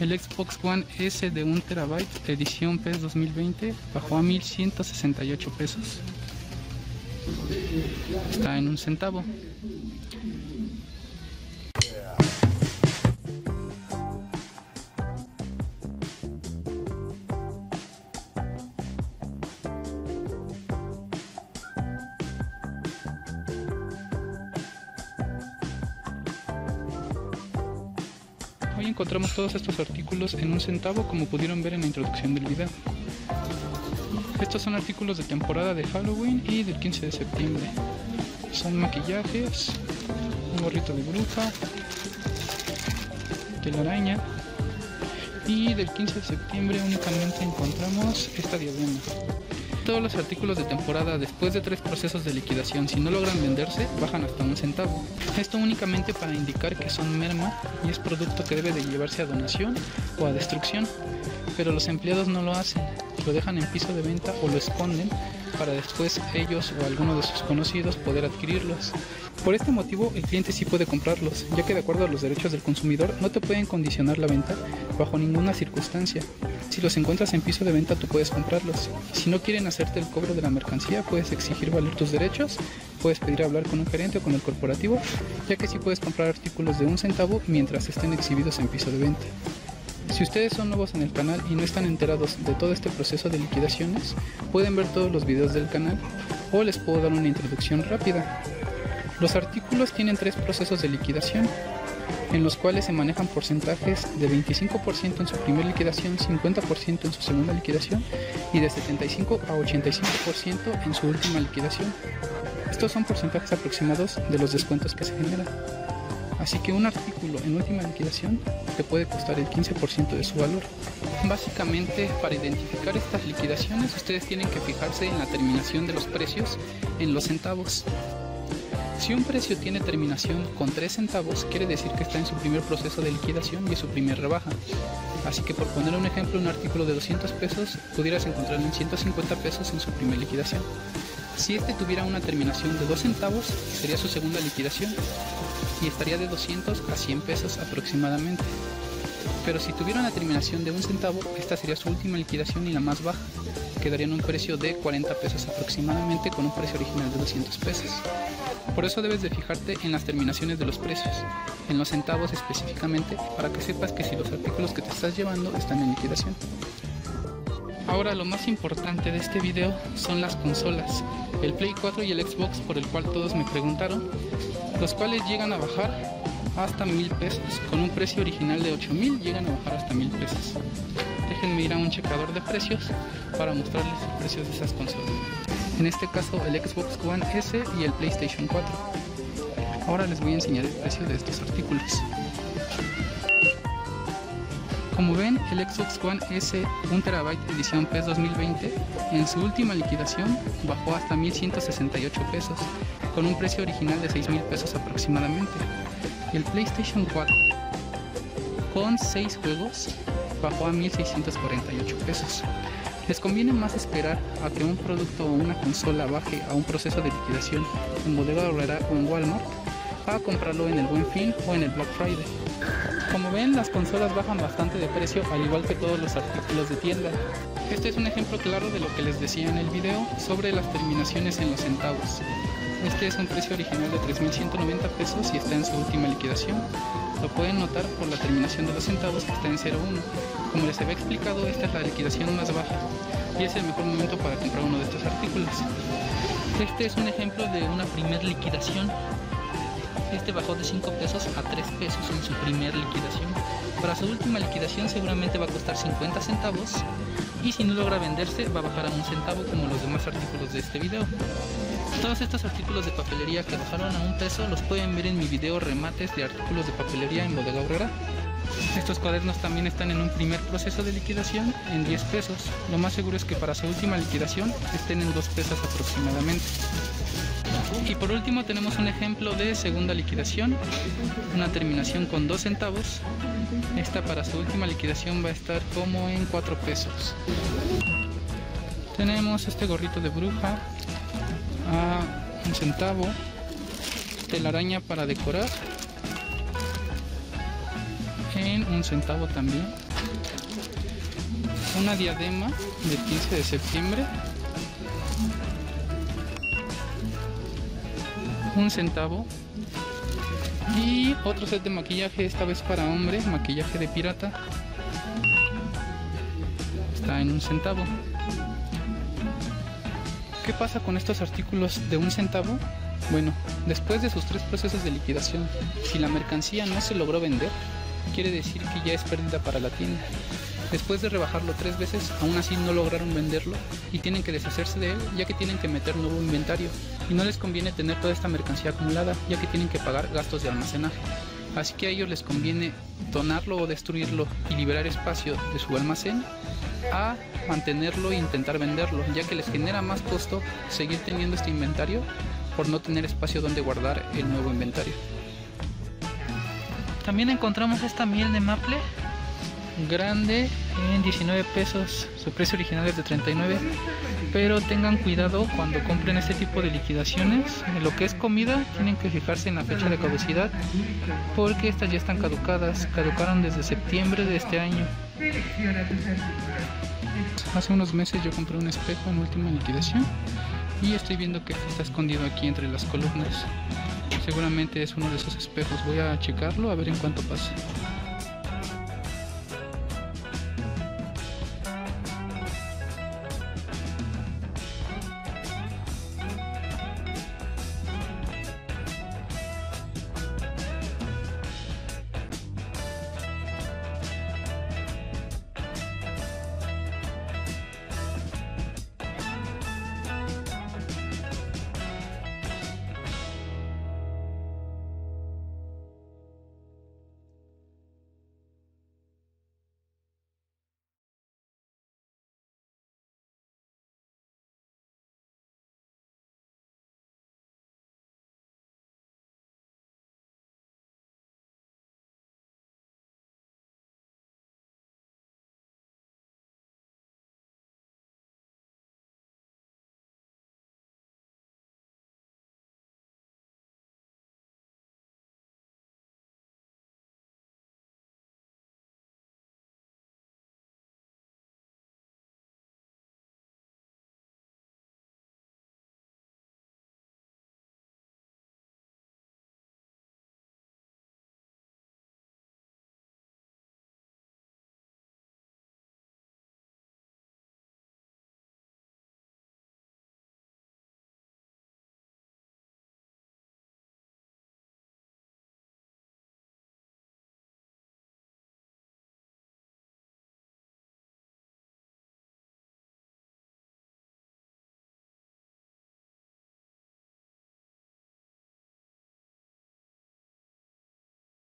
El Xbox One S de 1TB edición PES 2020 bajó a 1.168 pesos. Está en 1 centavo. Hoy encontramos todos estos artículos en 1 centavo, como pudieron ver en la introducción del video. Estos son artículos de temporada de Halloween y del 15 de septiembre. Son maquillajes, un gorrito de bruja, telaraña, y del 15 de septiembre únicamente encontramos esta diadema. Todos los artículos de temporada, después de 3 procesos de liquidación, si no logran venderse, bajan hasta 1 centavo. Esto únicamente para indicar que son merma y es producto que debe de llevarse a donación o a destrucción, pero los empleados no lo hacen, lo dejan en piso de venta o lo esconden para después ellos o alguno de sus conocidos poder adquirirlos. Por este motivo el cliente sí puede comprarlos, ya que de acuerdo a los derechos del consumidor no te pueden condicionar la venta bajo ninguna circunstancia. Si los encuentras en piso de venta tú puedes comprarlos. Si no quieren hacerte el cobro de la mercancía puedes exigir valer tus derechos, puedes pedir hablar con un gerente o con el corporativo, ya que sí puedes comprar artículos de 1 centavo mientras estén exhibidos en piso de venta. Si ustedes son nuevos en el canal y no están enterados de todo este proceso de liquidaciones, pueden ver todos los videos del canal o les puedo dar una introducción rápida. Los artículos tienen 3 procesos de liquidación, en los cuales se manejan porcentajes de 25% en su primera liquidación, 50% en su segunda liquidación y de 75 a 85% en su última liquidación. Estos son porcentajes aproximados de los descuentos que se generan. Así que un artículo en última liquidación te puede costar el 15% de su valor. Básicamente, para identificar estas liquidaciones, ustedes tienen que fijarse en la terminación de los precios en los centavos. Si un precio tiene terminación con 3 centavos, quiere decir que está en su primer proceso de liquidación y su primer rebaja. Así que, por poner un ejemplo, un artículo de 200 pesos pudieras encontrarlo en 150 pesos en su primer liquidación. Si este tuviera una terminación de 2 centavos, sería su segunda liquidación y estaría de 200 a 100 pesos aproximadamente. Pero si tuviera una terminación de 1 centavo, esta sería su última liquidación y la más baja. Quedaría en un precio de 40 pesos aproximadamente con un precio original de 200 pesos. Por eso debes de fijarte en las terminaciones de los precios, en los centavos específicamente, para que sepas que si los artículos que te estás llevando están en liquidación. Ahora lo más importante de este video son las consolas, el Play 4 y el Xbox, por el cual todos me preguntaron, los cuales llegan a bajar hasta 1,000 pesos, con un precio original de 8,000 llegan a bajar hasta 1,000 pesos. Déjenme ir a un checador de precios para mostrarles los precios de esas consolas. En este caso el Xbox One S y el PlayStation 4. Ahora les voy a enseñar el precio de estos artículos. Como ven, el Xbox One S 1TB edición PES 2020 en su última liquidación bajó hasta 1,168 pesos, con un precio original de 6,000 pesos aproximadamente. El PlayStation 4 con 6 juegos bajó a 1,648 pesos. Les conviene más esperar a que un producto o una consola baje a un proceso de liquidación en Bodega Aurrera o en Walmart, a comprarlo en el Buen Fin o en el Black Friday. Como ven, las consolas bajan bastante de precio, al igual que todos los artículos de tienda. Este es un ejemplo claro de lo que les decía en el video sobre las terminaciones en los centavos. Este es un precio original de 3,190 pesos y está en su última liquidación. Lo pueden notar por la terminación de los centavos, que está en 0,1. Como les había explicado, esta es la liquidación más baja y es el mejor momento para comprar uno de estos artículos. Este es un ejemplo de una primer liquidación. Este bajó de 5 pesos a 3 pesos en su primera liquidación. Para su última liquidación seguramente va a costar 50 centavos y si no logra venderse va a bajar a 1 centavo, como los demás artículos de este video. Todos estos artículos de papelería que bajaron a 1 peso los pueden ver en mi video remates de artículos de papelería en Bodega Aurrera. Estos cuadernos también están en un primer proceso de liquidación en 10 pesos. Lo más seguro es que para su última liquidación estén en 2 pesos aproximadamente. Y por último tenemos un ejemplo de segunda liquidación, una terminación con 2 centavos. Esta para su última liquidación va a estar como en 4 pesos. Tenemos este gorrito de bruja a 1 centavo, telaraña para decorar en 1 centavo también. Una diadema del 15 de septiembre. 1 centavo. Y otro set de maquillaje, esta vez para hombre, maquillaje de pirata. Está en 1 centavo. ¿Qué pasa con estos artículos de 1 centavo? Bueno, después de sus 3 procesos de liquidación, si la mercancía no se logró vender, quiere decir que ya es pérdida para la tienda. Después de rebajarlo 3 veces, aún así no lograron venderlo y tienen que deshacerse de él, ya que tienen que meter nuevo inventario y no les conviene tener toda esta mercancía acumulada, ya que tienen que pagar gastos de almacenaje. Así que a ellos les conviene donarlo o destruirlo y liberar espacio de su almacén a mantenerlo e intentar venderlo, ya que les genera más costo seguir teniendo este inventario por no tener espacio donde guardar el nuevo inventario. También encontramos esta miel de maple grande en 19 pesos, su precio original es de 39, pero tengan cuidado cuando compren este tipo de liquidaciones. En lo que es comida tienen que fijarse en la fecha de caducidad, porque estas ya están caducadas, caducaron desde septiembre de este año. Hace unos meses yo compré un espejo en última liquidación y estoy viendo que está escondido aquí entre las columnas. Seguramente es uno de esos espejos, voy a checarlo a ver en cuánto pasa.